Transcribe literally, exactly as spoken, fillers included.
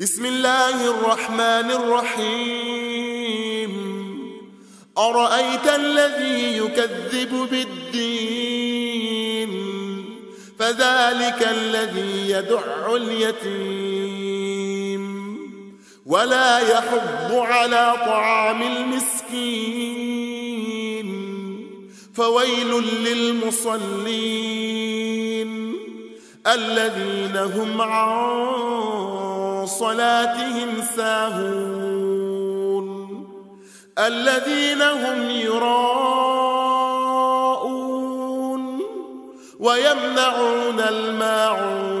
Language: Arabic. بسم الله الرحمن الرحيم. أرأيت الذي يكذب بالدين فذلك الذي يدع اليتيم ولا يحض على طعام المسكين فويل للمصلين الذين هم عن صلاتهم ساهون الذين هم يراءون ويمنعون الماعون.